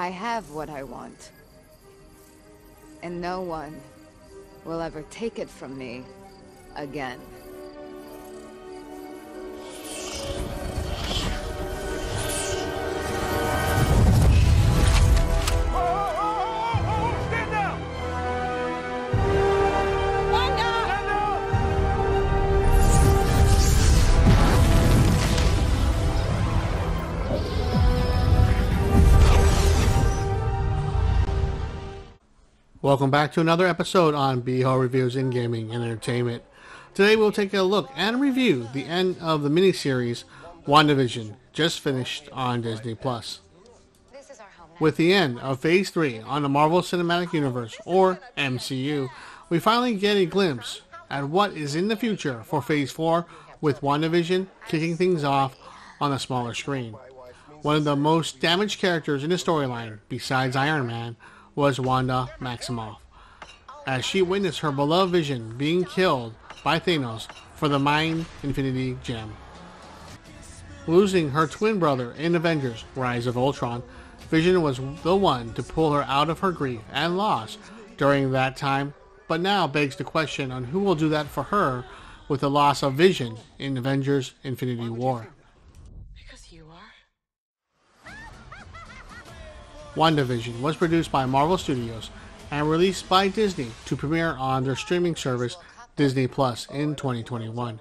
I have what I want. And no one will ever take it from me again. Welcome back to another episode on BHO Reviews in Gaming and Entertainment. Today we'll take a look and review the end of the miniseries WandaVision, just finished on Disney+. With the end of Phase 3 on the Marvel Cinematic Universe, or MCU, we finally get a glimpse at what is in the future for Phase 4, with WandaVision kicking things off on a smaller screen. One of the most damaged characters in the storyline, besides Iron Man, was Wanda Maximoff, as she witnessed her beloved Vision being killed by Thanos for the Mind Infinity Gem. Losing her twin brother in Avengers: Rise of Ultron, Vision was the one to pull her out of her grief and loss during that time, but now begs the question on who will do that for her with the loss of Vision in Avengers: Infinity War. WandaVision was produced by Marvel Studios and released by Disney to premiere on their streaming service Disney+ in 2021.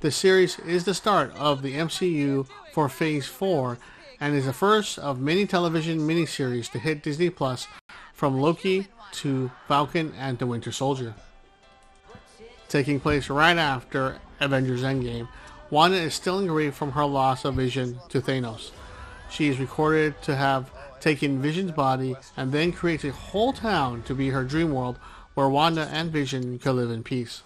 The series is the start of the MCU for Phase 4 and is the first of many television miniseries to hit Disney+, from Loki to Falcon and the Winter Soldier. Taking place right after Avengers Endgame, Wanda is still in grief from her loss of Vision to Thanos. She is recorded to have taken Vision's body and then creates a whole town to be her dream world where Wanda and Vision could live in peace.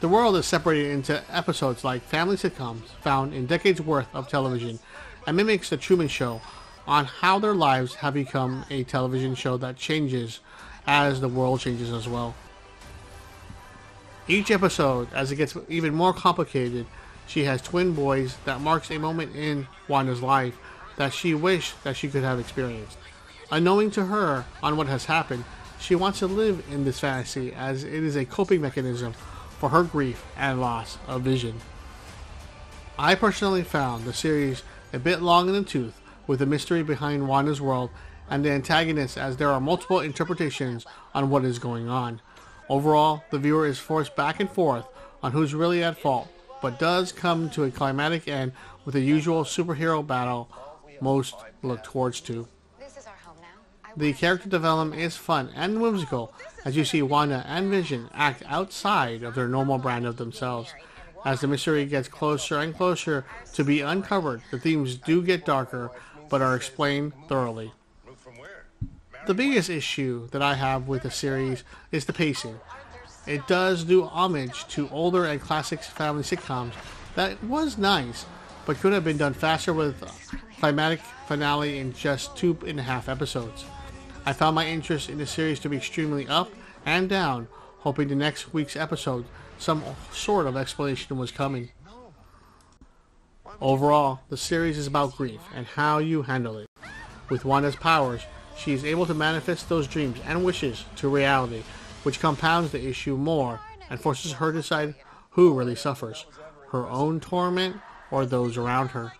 The world is separated into episodes like family sitcoms found in decades worth of television, and mimics the Truman Show on how their lives have become a television show that changes as the world changes as well. Each episode, as it gets even more complicated, she has twin boys that marks a moment in Wanda's life that she wished that she could have experienced. Unknowing to her on what has happened, she wants to live in this fantasy as it is a coping mechanism for her grief and loss of Vision. I personally found the series a bit long in the tooth with the mystery behind Wanda's world and the antagonists, as there are multiple interpretations on what is going on. Overall, the viewer is forced back and forth on who's really at fault, but does come to a climactic end with the usual superhero battle most look towards to. The character development is fun and whimsical, as you see Wanda and Vision act outside of their normal brand of themselves. As the mystery gets closer and closer to be uncovered, the themes do get darker, but are explained thoroughly. The biggest issue that I have with the series is the pacing. It does do homage to older and classic family sitcoms that was nice, but could have been done faster with climactic finale in just 2.5 episodes. I found my interest in the series to be extremely up and down, hoping the next week's episode some sort of explanation was coming. Overall, the series is about grief and how you handle it. With Wanda's powers, she is able to manifest those dreams and wishes to reality, which compounds the issue more and forces her to decide who really suffers, her own torment or those around her.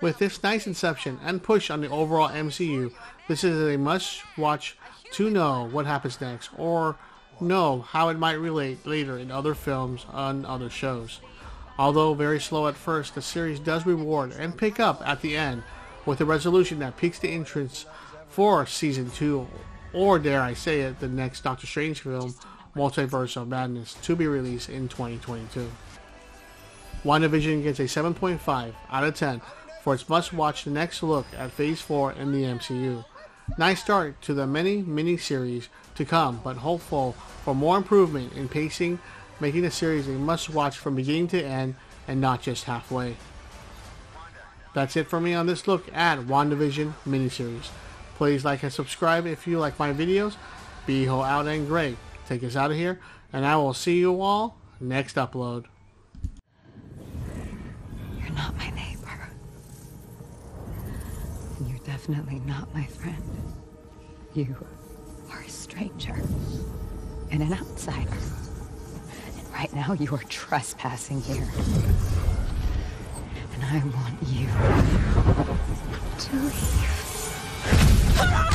With this nice inception and push on the overall MCU, this is a must-watch to know what happens next or know how it might relate later in other films and other shows. Although very slow at first, the series does reward and pick up at the end with a resolution that piques the interest for Season 2, or dare I say it, the next Doctor Strange film, Multiverse of Madness, to be released in 2022. WandaVision gets a 7.5 out of 10 for its must-watch next look at Phase 4 in the MCU. Nice start to the many mini-series to come, but hopeful for more improvement in pacing, making the series a must-watch from beginning to end and not just halfway. That's it for me on this look at WandaVision miniseries. Please like and subscribe if you like my videos. BHO out and great. Take us out of here, and I will see you all next upload. You're not my neighbor. definitely not my friend. You are a stranger and an outsider. And right now you are trespassing here. And I want you to leave.